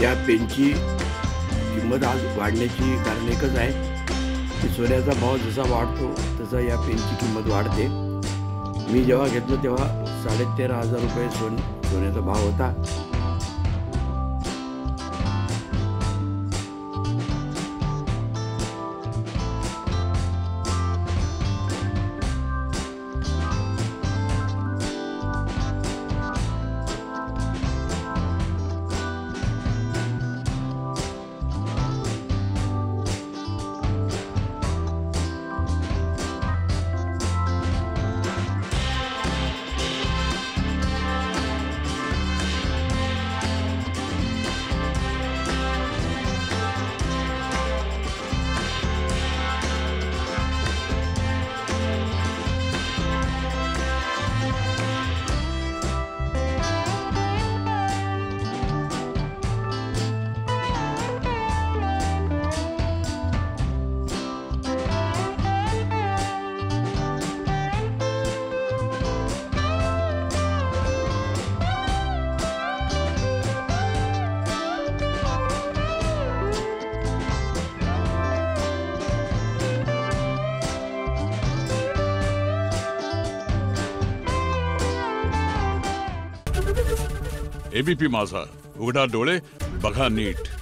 या पेनची किंमत आज वाढण्याची कारण एकच आहे की सोन्याचा भाव जसा वाढतो तसा या पेनची किंमत वाढते। मी जेव्हा घेतलं तेव्हा 13,500 रुपये सोन्याचा भाव होता। ABP माझा, उघडा डोळे बघा नीट।